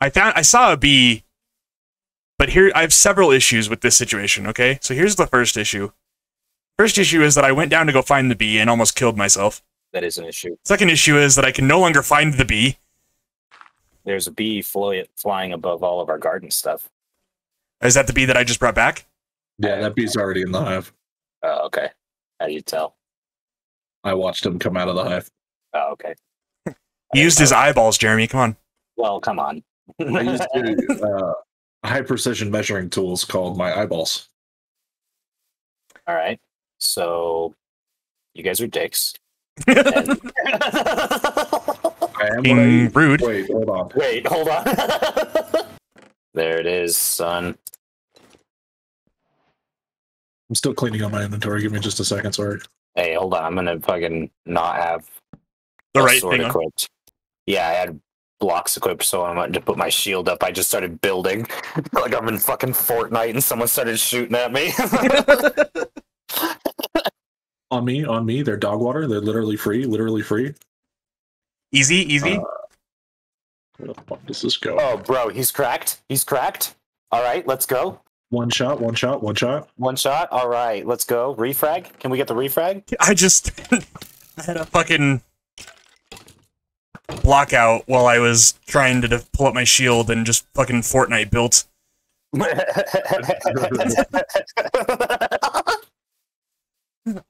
I saw a bee, but here I have several issues with this situation, okay? So here's the first issue. First issue is that I went down to go find the bee and almost killed myself. That is an issue. Second issue is that I can no longer find the bee. There's a bee flying above all of our garden stuff. Is that the bee that I just brought back? Yeah, that bee's already in the hive. Oh, okay. How do you tell? I watched him come out of the hive. Oh, okay. He used his eyeballs, Jeremy. Come on. Well, come on. I used high-precision measuring tools called my eyeballs. All right. So, you guys are dicks. And... Being rude. Wait, hold on. Wait, hold on. There it is, son. I'm still cleaning up my inventory. Give me just a second, sorry. Hey, hold on. I'm going to fucking not have the right sword equipped. Yeah, I had blocks equipped, so I wanted to put my shield up. I just started building. Like I'm in fucking Fortnite and someone started shooting at me. On me. They're dog water. They're literally free. Easy. Where the fuck does this go? Oh, bro, he's cracked. All right, let's go. One shot. All right, let's go. Refrag. Can we get the refrag? I had a fucking block out while I was trying to pull up my shield and just fucking Fortnite built.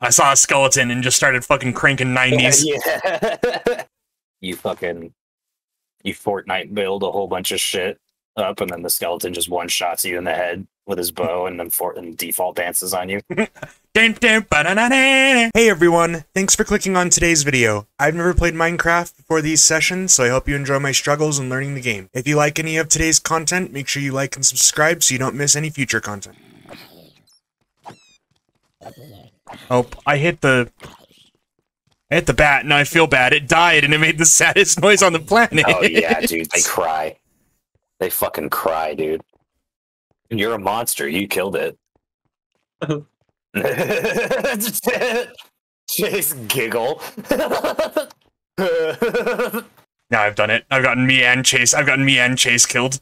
I saw a skeleton and just started fucking cranking 90s. Yeah. You Fortnite build a whole bunch of shit up, and then the skeleton just one-shots you in the head with his bow, and then default dances on you. Hey everyone, thanks for clicking on today's video. I've never played Minecraft before these sessions, so I hope you enjoy my struggles in learning the game. If you like any of today's content, make sure you like and subscribe so you don't miss any future content. Oh, I hit the bat, and I feel bad. It died, and it made the saddest noise on the planet. Oh yeah, dude, they cry. They fucking cry, dude. You're a monster. You killed it. Chase giggle. Now I've done it. I've gotten me and Chase killed.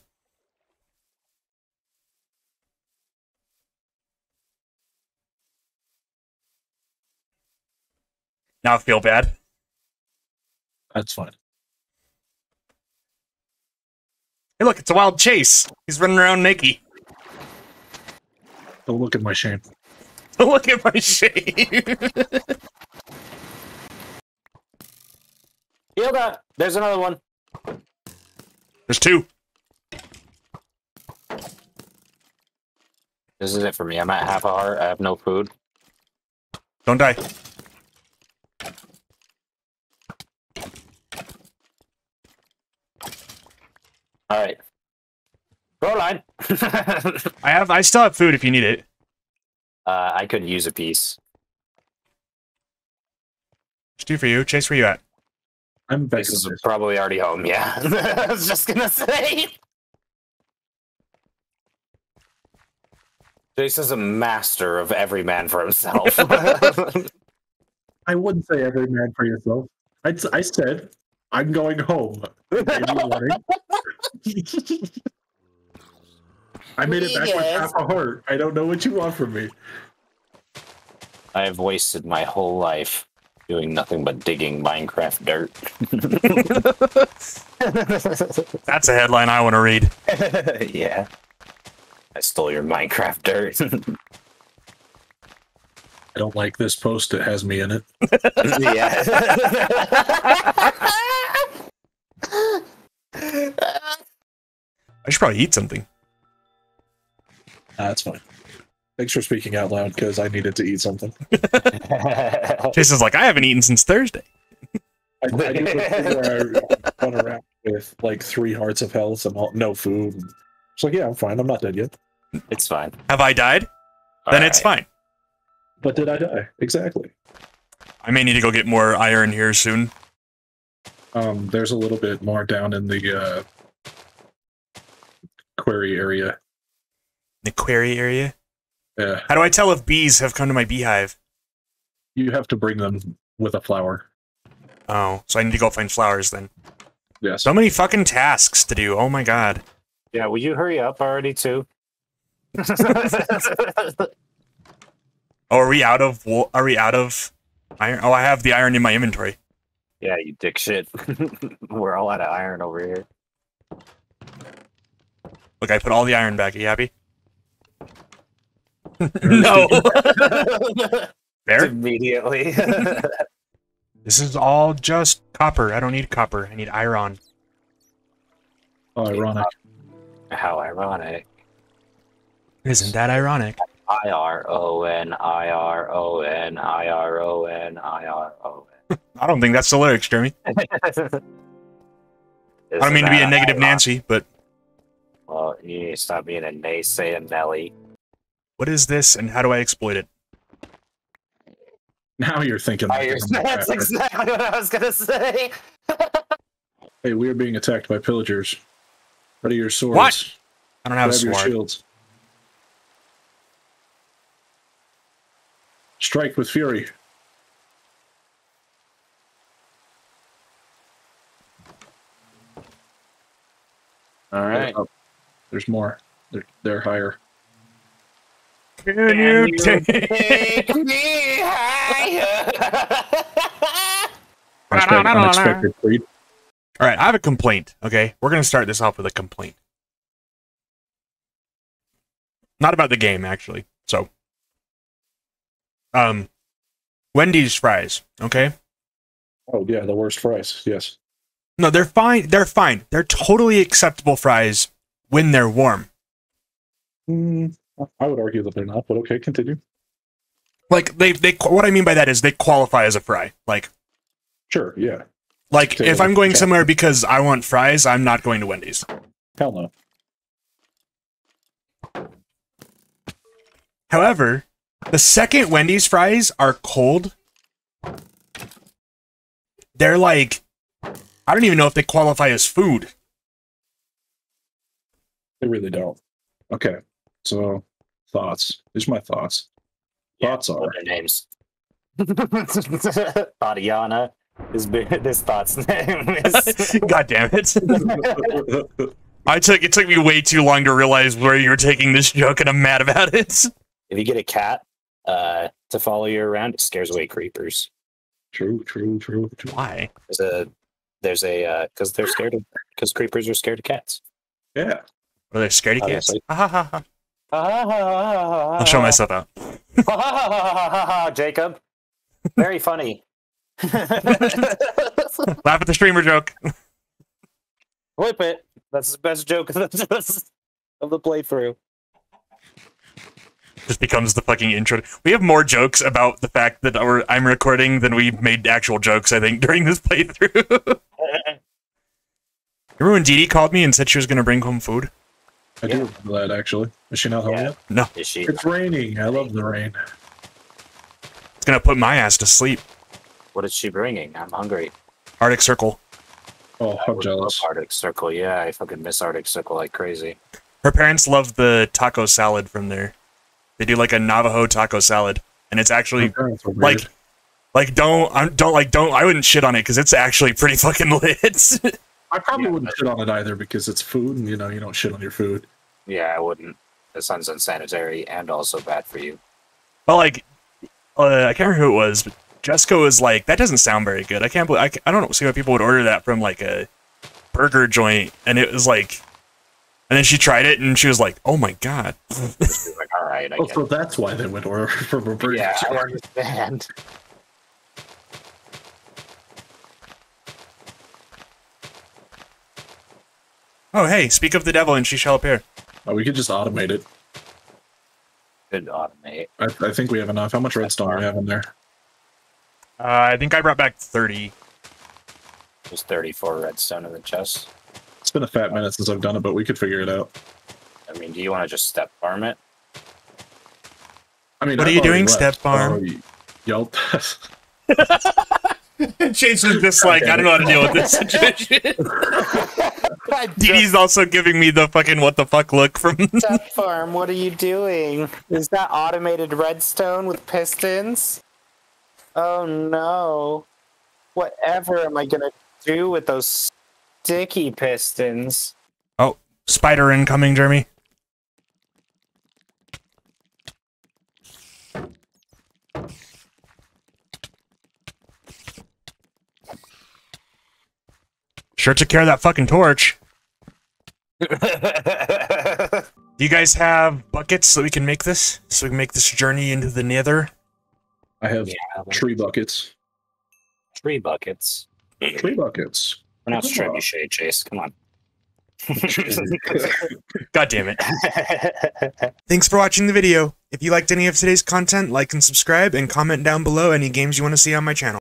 Now I feel bad. That's fine. Hey, look, it's a wild Chase. He's running around naked. Don't look at my shame. Don't look at my shame. Yoga, there's another one. There's two. This is it for me. I'm at half a heart. I have no food. Don't die. All right. Go line. I still have food if you need it. I could use a piece. It's two for you. Chase, where you at? I'm back. This is probably already home, yeah. I was just gonna say. Chase is a master of every man for himself. I wouldn't say every man for yourself. I said, I'm going home. I made it back with half a heart. I don't know what you want from me. I have wasted my whole life doing nothing but digging Minecraft dirt. That's a headline I want to read. Yeah. I stole your Minecraft dirt. I don't like this post. It has me in it. Yeah. I should probably eat something. That's fine. Thanks for speaking out loud, because I needed to eat something. Jason's like, I haven't eaten since Thursday. I do where I run around with like 3 hearts of health and no food. It's like, yeah, I'm fine. I'm not dead yet. It's fine. Have I died? All then right. It's fine. But did I die? Exactly. I may need to go get more iron here soon. There's a little bit more down in the quarry area. The quarry area? Yeah. How do I tell if bees have come to my beehive? You have to bring them with a flower. Oh, so I need to go find flowers then. Yeah. So many fucking tasks to do. Oh my god. Yeah, will you hurry up already too? Are we out of iron? Oh, I have the iron in my inventory. Yeah, you dick shit. We're all out of iron over here. Look, I put all the iron back. Are you happy? No. There? Immediately. This is all just copper. I don't need copper. I need iron. Oh, ironic. How ironic. Isn't that ironic? I-R-O-N-I-R-O-N-I-R-O-N-I-R-O-N. I don't think that's the lyrics, Jeremy. I don't mean to be a negative Nancy, but... Well, you need to stop being a naysaying Nelly. What is this, and how do I exploit it? Now you're thinking. That's exactly what I was gonna say. Hey, we are being attacked by pillagers. Ready your swords. What? I don't have a sword. Your shields. Strike with fury. All right. Oh, there's more. They're higher. Can you take me higher? Unexpected creed. All right, I have a complaint. Okay, we're gonna start this off with a complaint. Not about the game, actually. So, Wendy's fries. Okay. Oh yeah, the worst fries. Yes. No, they're fine. They're fine. They're totally acceptable fries when they're warm. Mm. I would argue that they're not, but okay, continue. Like, what I mean by that is they qualify as a fry. Like, sure, yeah. Like, if I'm going somewhere because I want fries, I'm not going to Wendy's. Hell no. However, the second Wendy's fries are cold, they're like, I don't even know if they qualify as food. They really don't. Okay. So, thoughts. Here's my thoughts. Yeah, thoughts are... What are their names? Tatiana is this thought's name. Is... God damn it. It took me way too long to realize where you were taking this joke, and I'm mad about it. If you get a cat to follow you around, it scares away creepers. True. Why? Because they're scared of... Because creepers are scared of cats. Yeah. Or they're scared of cats. I'll show myself out. Jacob. Very funny. Laugh at the streamer joke. Whip it. That's the best joke of the playthrough. This becomes the fucking intro. We have more jokes about the fact that I'm recording than we've made actual jokes, I think, during this playthrough. Remember when Didi called me and said she was going to bring home food? I do remember that, actually. Is she not home yet? No. Is she? It's raining. I love the rain. It's gonna put my ass to sleep. What is she bringing? I'm hungry. Arctic Circle. Oh, I'm jealous. Arctic Circle, yeah. I fucking miss Arctic Circle like crazy. Her parents love the taco salad from there. They do like a Navajo taco salad, and it's actually I wouldn't shit on it because it's actually pretty fucking lit. I probably wouldn't shit on it either because it's food, and you don't shit on your food. Yeah, I wouldn't. That sounds unsanitary and also bad for you. Well, like, I can't remember who it was, but Jessica was like, "That doesn't sound very good." I don't see why people would order that from like a burger joint, and it was like, and then she tried it and she was like, "Oh my god!" Like, all right, so that's why they would order from a burger joint. Yeah, I understand. Oh, hey, speak of the devil and she shall appear. Oh, we could just automate it. Could automate. I think we have enough. How much redstone do we have in there? I think I brought back 30. There's 34 redstone in the chest. It's been a fat minute since I've done it, but we could figure it out. I mean, do you want to just step farm it? I mean, what are you doing, step farm? Yelp. Chase is just like, I don't know how to deal with this situation. Didi's also giving me the fucking what the fuck look from Step Farm. What are you doing? Is that automated redstone with pistons? Oh no! Whatever am I gonna do with those sticky pistons. Oh, spider incoming, Jeremy. Sure took care of that fucking torch. Do you guys have buckets so we can make this? So we can make this journey into the Nether? I have tree buckets. Tree buckets? Tree buckets. Pronounce trebuchet, Chase. Come on. God damn it. Thanks for watching the video. If you liked any of today's content, like and subscribe, and comment down below any games you want to see on my channel.